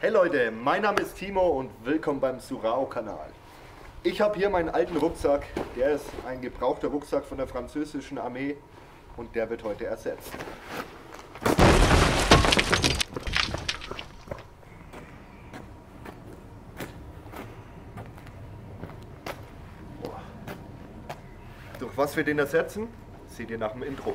Hey Leute, mein Name ist Timo und willkommen beim Surao-Kanal. Ich habe hier meinen alten Rucksack, der ist ein gebrauchter Rucksack von der französischen Armee und der wird heute ersetzt. Boah. Durch was wir den ersetzen, seht ihr nach dem Intro.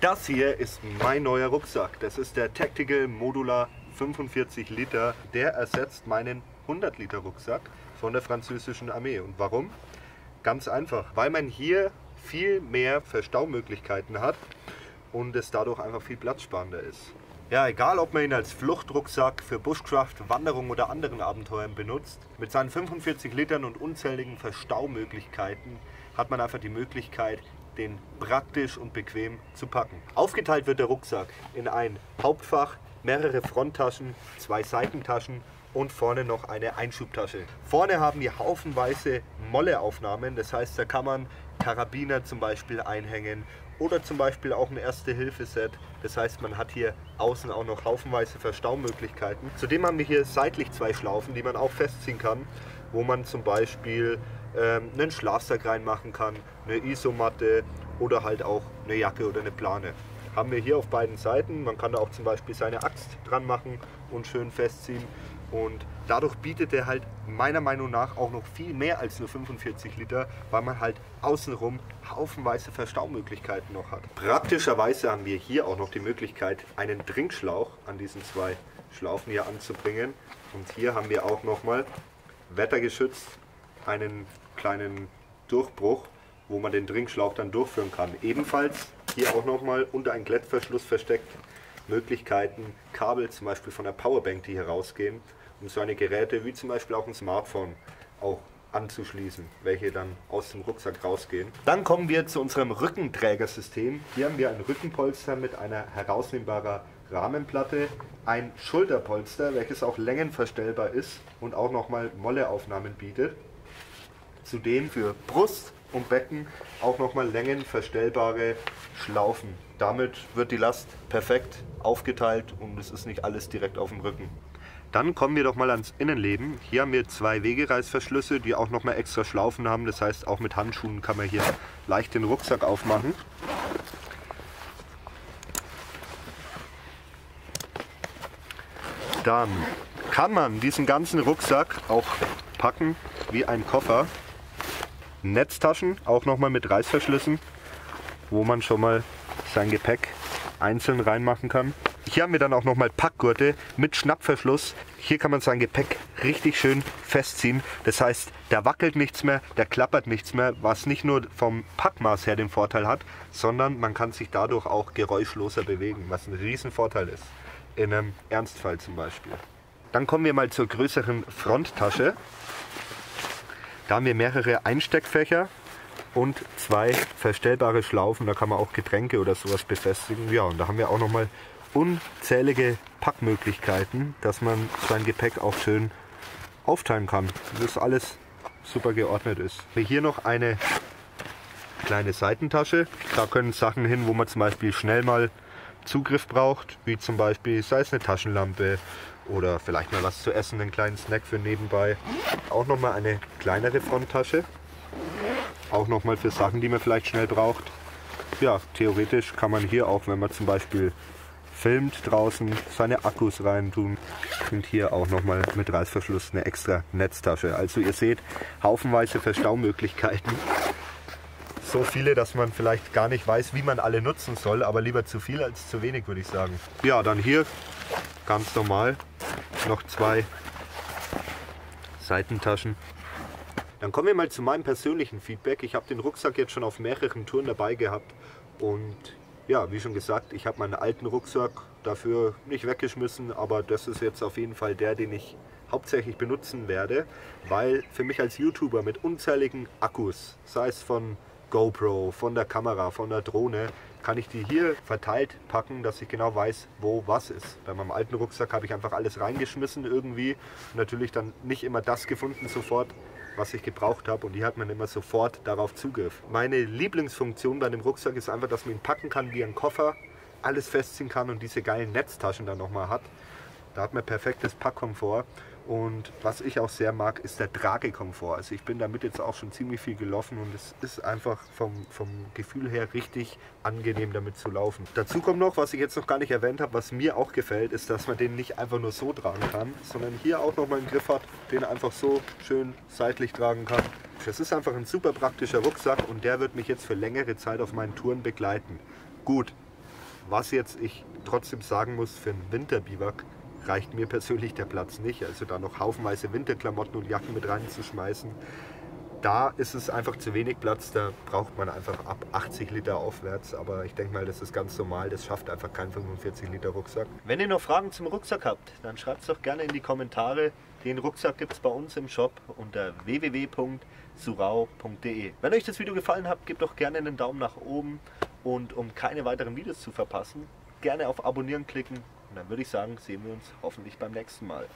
Das hier ist mein neuer Rucksack. Das ist der Tactical Modular 45 Liter. Der ersetzt meinen 100 Liter Rucksack von der französischen Armee. Und warum? Ganz einfach, weil man hier viel mehr Verstaumöglichkeiten hat und es dadurch einfach viel platzsparender ist. Ja, egal ob man ihn als Fluchtrucksack für Bushcraft, Wanderung oder anderen Abenteuern benutzt, mit seinen 45 Litern und unzähligen Verstaumöglichkeiten hat man einfach die Möglichkeit, den praktisch und bequem zu packen. Aufgeteilt wird der Rucksack in ein Hauptfach, mehrere Fronttaschen, zwei Seitentaschen und vorne noch eine Einschubtasche. Vorne haben die haufenweise Molleaufnahmen, das heißt, da kann man Karabiner zum Beispiel einhängen oder zum Beispiel auch ein Erste-Hilfe-Set. Das heißt, man hat hier außen auch noch haufenweise Verstaumöglichkeiten. Zudem haben wir hier seitlich zwei Schlaufen, die man auch festziehen kann, wo man zum Beispiel einen Schlafsack reinmachen kann, eine Isomatte oder halt auch eine Jacke oder eine Plane. Haben wir hier auf beiden Seiten, man kann da auch zum Beispiel seine Axt dran machen und schön festziehen, und dadurch bietet er halt meiner Meinung nach auch noch viel mehr als nur 45 Liter, weil man halt außenrum haufenweise Verstaumöglichkeiten noch hat. Praktischerweise haben wir hier auch noch die Möglichkeit, einen Trinkschlauch an diesen zwei Schlaufen hier anzubringen, und hier haben wir auch nochmal wettergeschützt einen kleinen Durchbruch, wo man den Trinkschlauch dann durchführen kann. Ebenfalls hier auch nochmal unter einen Klettverschluss versteckt Möglichkeiten, Kabel zum Beispiel von der Powerbank, die hier rausgehen, um so eine Geräte wie zum Beispiel auch ein Smartphone auch anzuschließen, welche dann aus dem Rucksack rausgehen. Dann kommen wir zu unserem Rückenträgersystem. Hier haben wir ein Rückenpolster mit einer herausnehmbarer Rahmenplatte, ein Schulterpolster, welches auch längenverstellbar ist und auch nochmal Molleaufnahmen bietet. Zudem für Brust und Becken auch nochmal längenverstellbare Schlaufen. Damit wird die Last perfekt aufgeteilt und es ist nicht alles direkt auf dem Rücken. Dann kommen wir doch mal ans Innenleben. Hier haben wir zwei Wegereißverschlüsse, die auch nochmal extra Schlaufen haben. Das heißt, auch mit Handschuhen kann man hier leicht den Rucksack aufmachen. Dann kann man diesen ganzen Rucksack auch packen wie ein Koffer. Netztaschen, auch nochmal mit Reißverschlüssen, wo man schon mal sein Gepäck einzeln reinmachen kann. Hier haben wir dann auch nochmal Packgurte mit Schnappverschluss. Hier kann man sein Gepäck richtig schön festziehen. Das heißt, da wackelt nichts mehr, da klappert nichts mehr, was nicht nur vom Packmaß her den Vorteil hat, sondern man kann sich dadurch auch geräuschloser bewegen, was ein Riesenvorteil ist, in einem Ernstfall zum Beispiel. Dann kommen wir mal zur größeren Fronttasche. Da haben wir mehrere Einsteckfächer und zwei verstellbare Schlaufen. Da kann man auch Getränke oder sowas befestigen. Ja, und da haben wir auch nochmal unzählige Packmöglichkeiten, dass man sein Gepäck auch schön aufteilen kann, dass alles super geordnet ist. Hier noch eine kleine Seitentasche. Da können Sachen hin, wo man zum Beispiel schnell mal Zugriff braucht, wie zum Beispiel, sei es eine Taschenlampe oder vielleicht mal was zu essen, einen kleinen Snack für nebenbei. Auch nochmal eine kleinere Fronttasche, auch nochmal für Sachen, die man vielleicht schnell braucht. Ja, theoretisch kann man hier auch, wenn man zum Beispiel filmt draußen, seine Akkus rein tun. Und hier auch nochmal mit Reißverschluss eine extra Netztasche. Also ihr seht, haufenweise Verstaumöglichkeiten. So viele, dass man vielleicht gar nicht weiß, wie man alle nutzen soll, aber lieber zu viel als zu wenig, würde ich sagen. Ja, dann hier ganz normal noch zwei Seitentaschen Dann kommen wir mal zu meinem persönlichen Feedback. Ich habe den Rucksack jetzt schon auf mehreren Touren dabei gehabt und ja, wie schon gesagt, ich habe meinen alten Rucksack dafür nicht weggeschmissen, aber das ist jetzt auf jeden Fall der, den ich hauptsächlich benutzen werde, weil für mich als YouTuber mit unzähligen Akkus, sei es von GoPro, von der Kamera, von der Drohne, kann ich die hier verteilt packen, dass ich genau weiß, wo was ist. Bei meinem alten Rucksack habe ich einfach alles reingeschmissen irgendwie und natürlich dann nicht immer das gefunden sofort, was ich gebraucht habe, und hier hat man immer sofort darauf Zugriff. Meine Lieblingsfunktion bei dem Rucksack ist einfach, dass man ihn packen kann wie ein Koffer, alles festziehen kann und diese geilen Netztaschen dann nochmal hat. Da hat man perfektes Packkomfort. Und was ich auch sehr mag, ist der Tragekomfort. Also ich bin damit jetzt auch schon ziemlich viel gelaufen und es ist einfach vom Gefühl her richtig angenehm damit zu laufen. Dazu kommt noch, was ich jetzt noch gar nicht erwähnt habe, was mir auch gefällt, ist, dass man den nicht einfach nur so tragen kann, sondern hier auch nochmal einen Griff hat, den einfach so schön seitlich tragen kann. Das ist einfach ein super praktischer Rucksack und der wird mich jetzt für längere Zeit auf meinen Touren begleiten. Gut, was jetzt ich trotzdem sagen muss, für einen Winterbiwak reicht mir persönlich der Platz nicht, also da noch haufenweise Winterklamotten und Jacken mit reinzuschmeißen, da ist es einfach zu wenig Platz, da braucht man einfach ab 80 Liter aufwärts, aber ich denke mal, das ist ganz normal, das schafft einfach kein 45 Liter Rucksack. Wenn ihr noch Fragen zum Rucksack habt, dann schreibt es doch gerne in die Kommentare. Den Rucksack gibt es bei uns im Shop unter www.surao.de. Wenn euch das Video gefallen hat, gebt doch gerne einen Daumen nach oben und um keine weiteren Videos zu verpassen, gerne auf Abonnieren klicken. Und dann würde ich sagen, sehen wir uns hoffentlich beim nächsten Mal.